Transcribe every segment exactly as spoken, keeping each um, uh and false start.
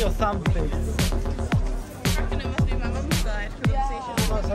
your thumb, please. I reckon it must be my mum's side pronunciation.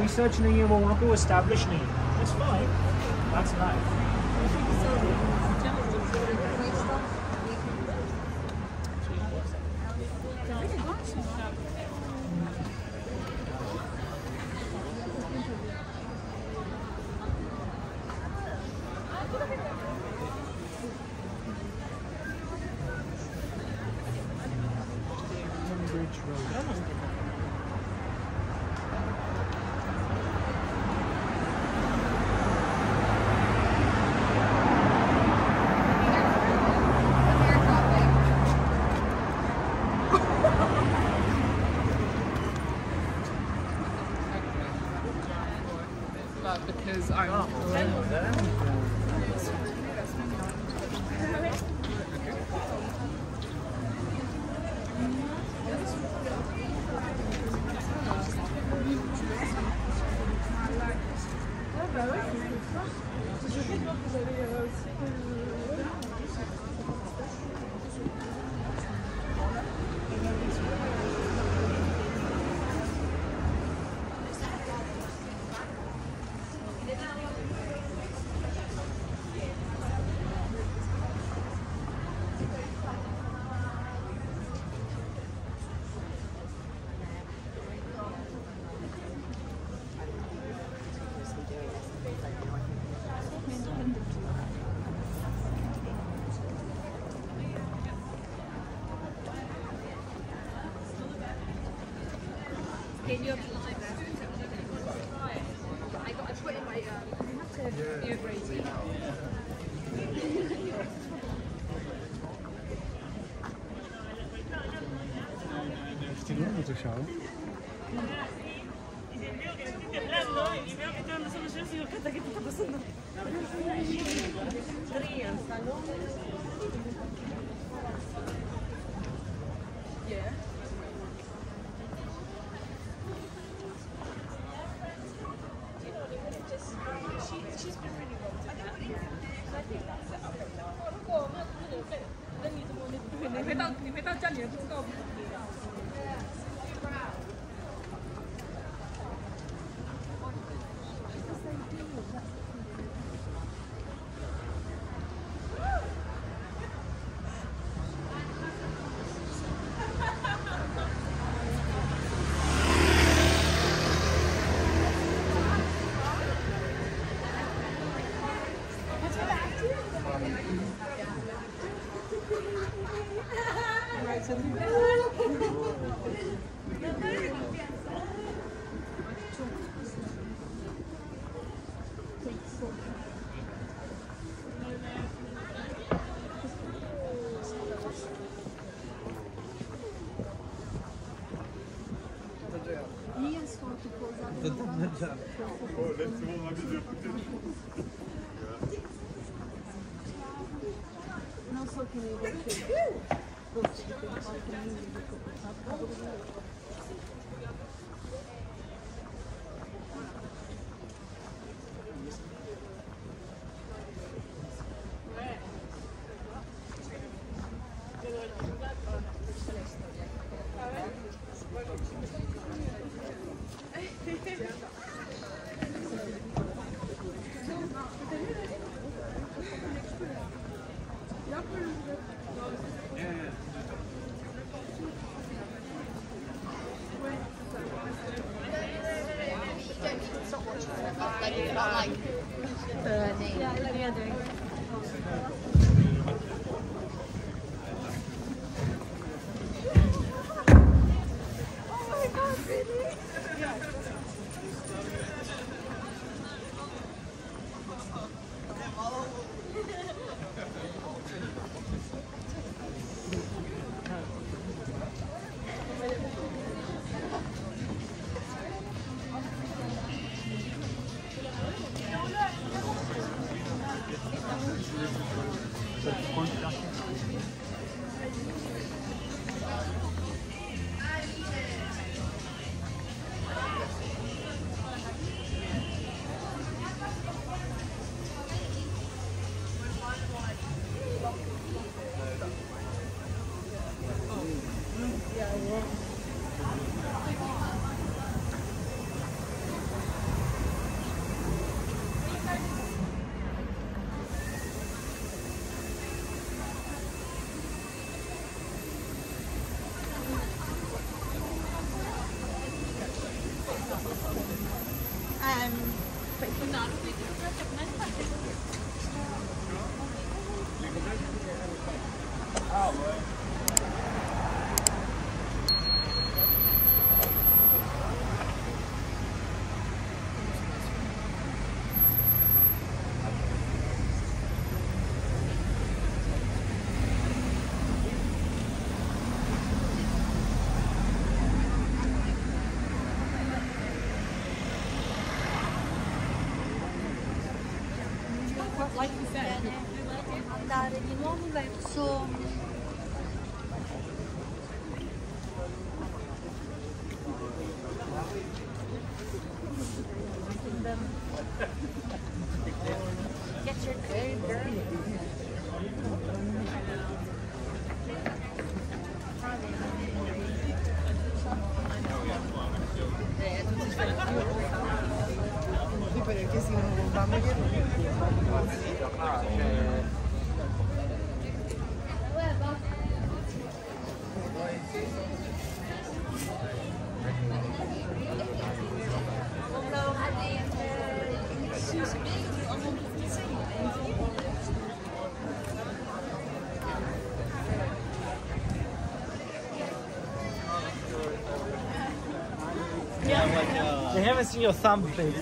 Researching the year one, we're not going to establish it. That's fine. That's nice. Because I'm not Yeah. I haven't seen your thumb, please.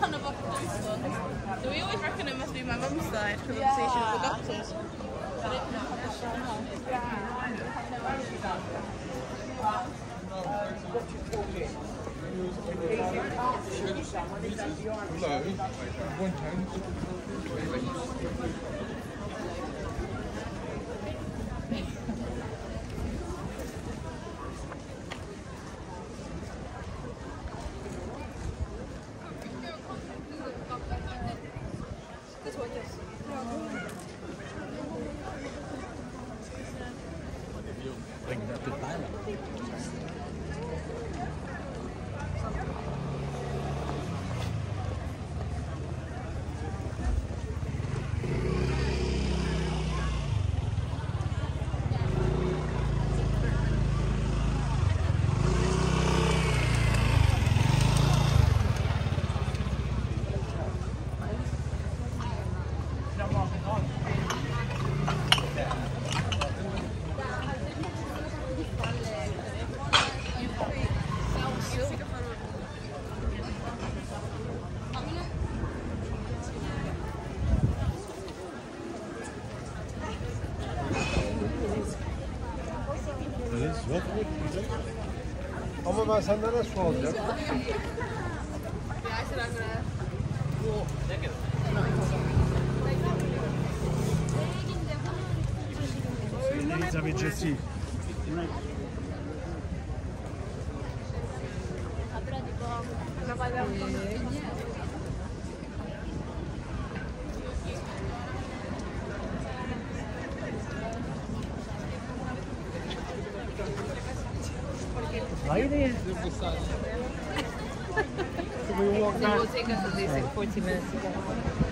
None of our close ones. So we always reckon it must be my mum's side because yeah. Obviously she's the doctor's. But it's not. No. It's zaman senden de su alacağım. Ladies and Jesse. Why they? So we walk back. It will take us at least like forty minutes to get home.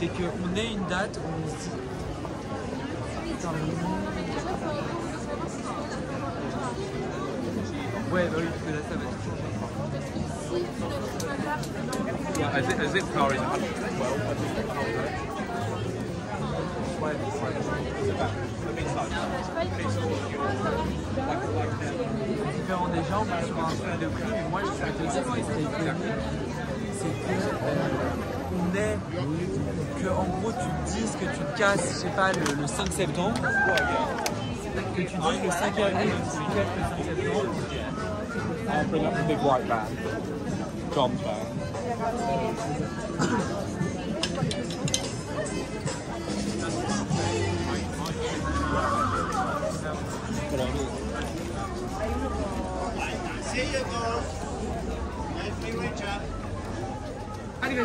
C'est qu'on ait une date où on se dit putain, ouais bah oui, parce que là ça va tout changer. Yeah, as it, as it powering up. Well, I think that's all right. Ouais, c'est différent des gens, parce qu'on a un truc de prix, mais moi je suis à c'est que on est, que en gros tu te dises que tu te casses, je sais pas, le, le cinq septembre. que tu dis que cinq heures trente, c'est I'll bring up the big white van. John's van. See you, girls. Nice to meet you.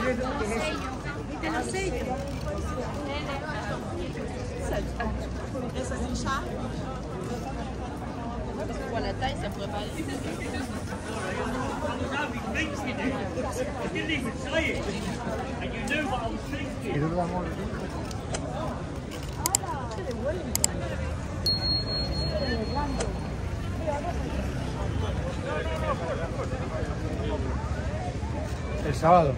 El sábado.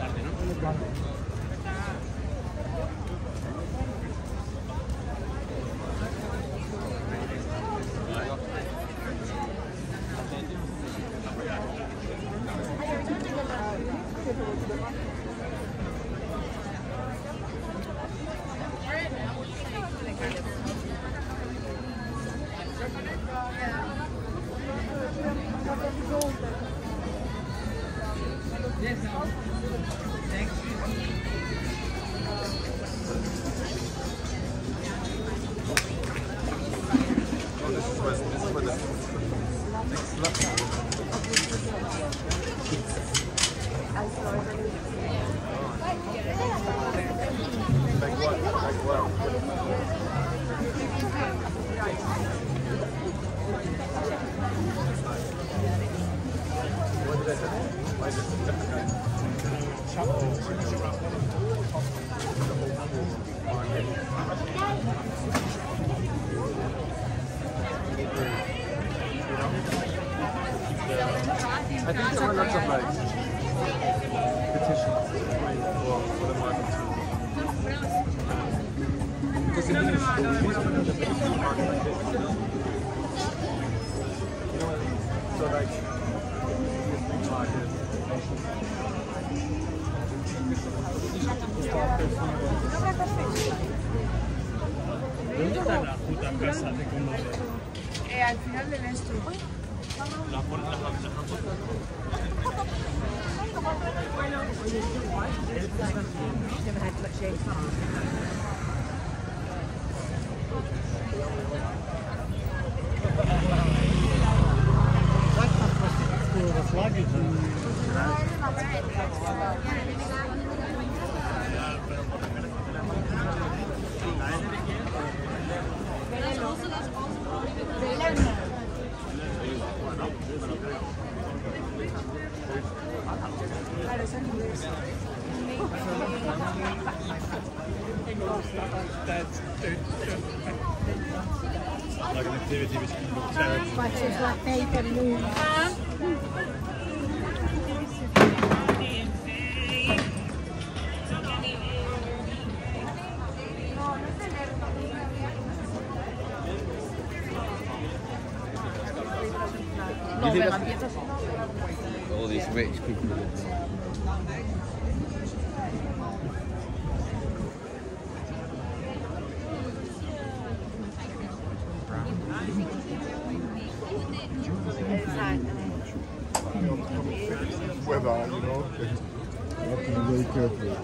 All these rich people. Weather, you know, you have to be very careful.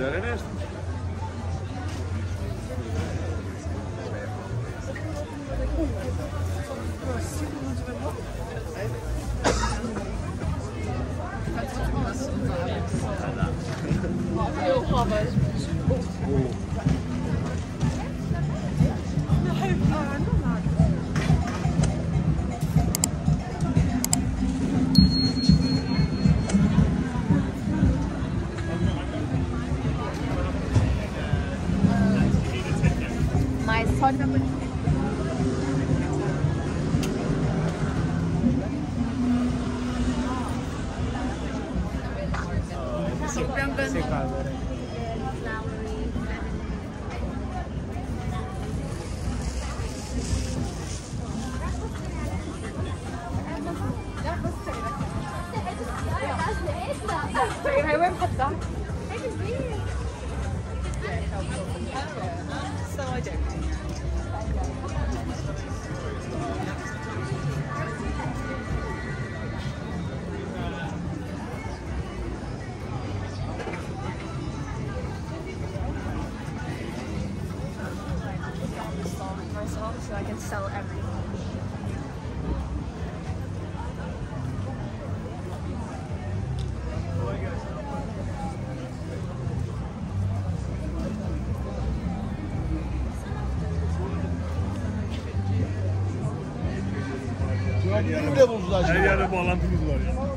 ayudar en esto. Her yerde bağlantımız var ya.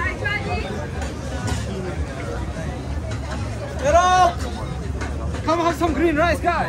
I tried. some green rice, guys.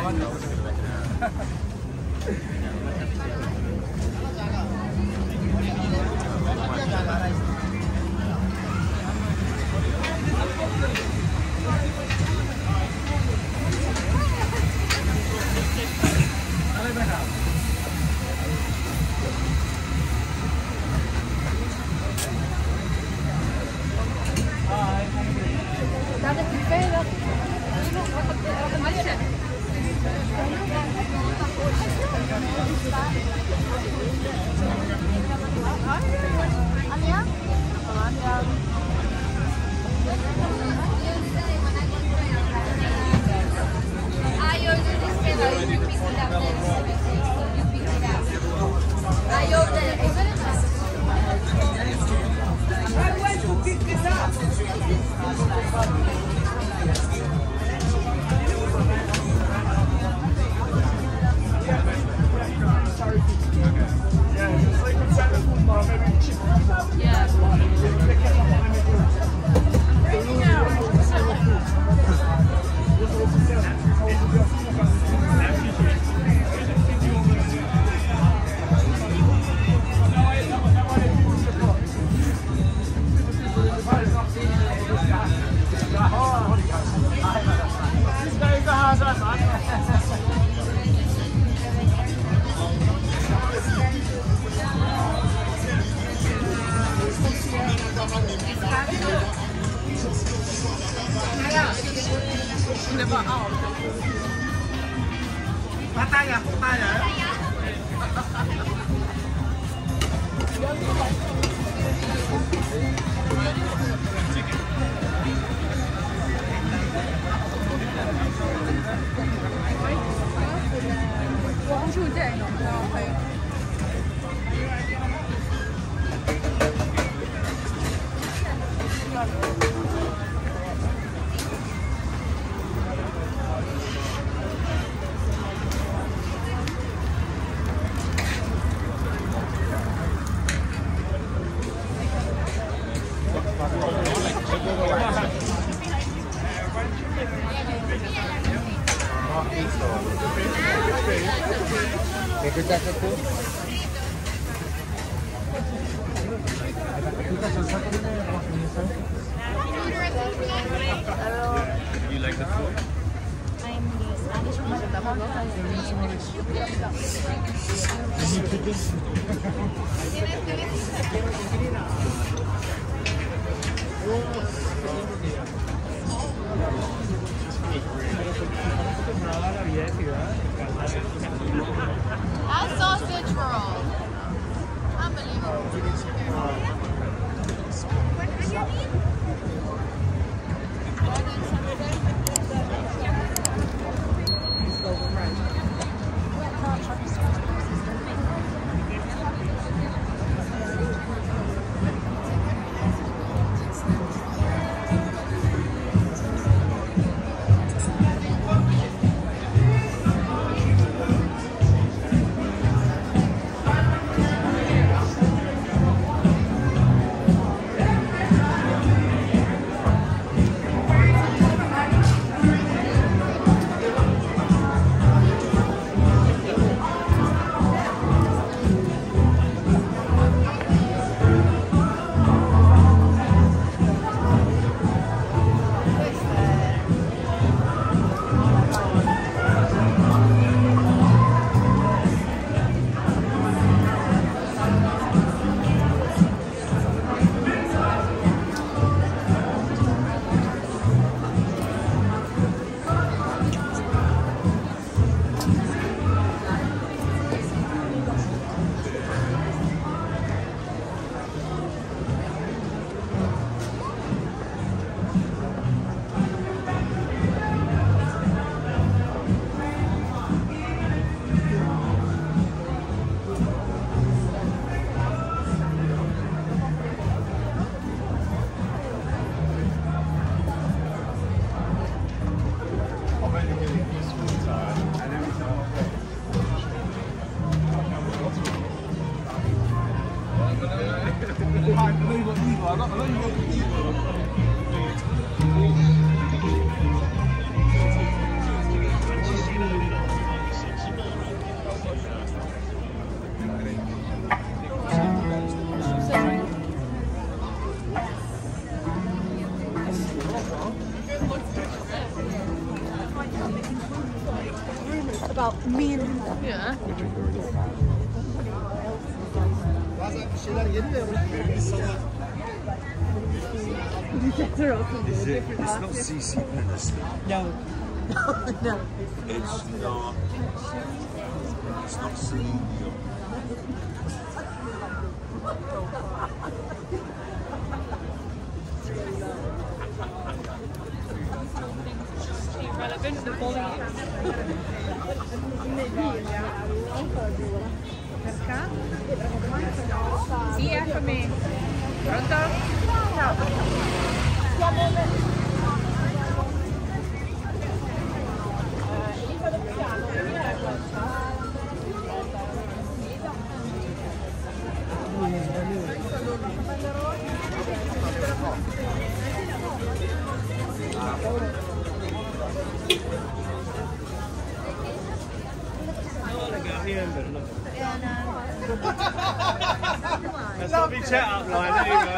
şeyler yedi de you get their open it's, it, it's not C C Penis. No. No. It's not. It's not Celine Dion. Relevant to the volume. Sì, eccomi. Pronto? Ciao. That's not me chat up line, there you go.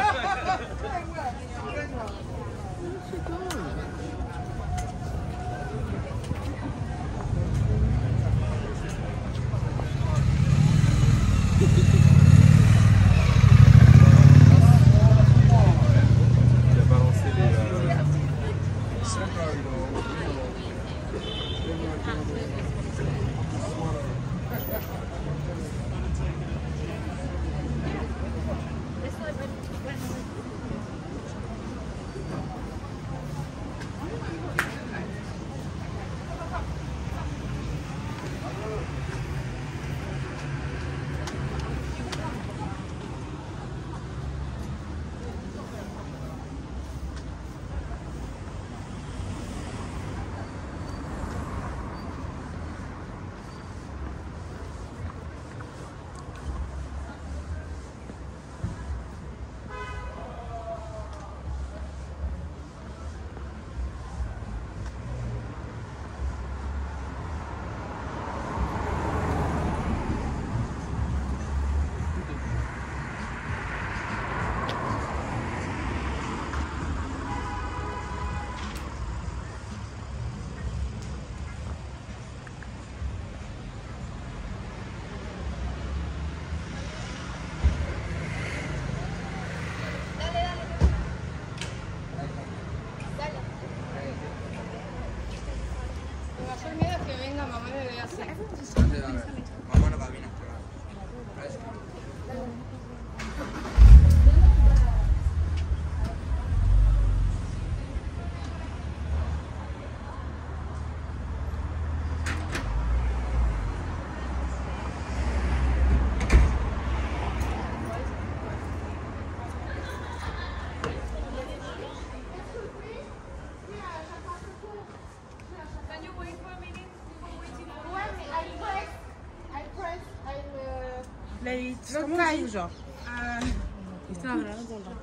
Già.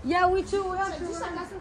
Yeah, we too. We have to.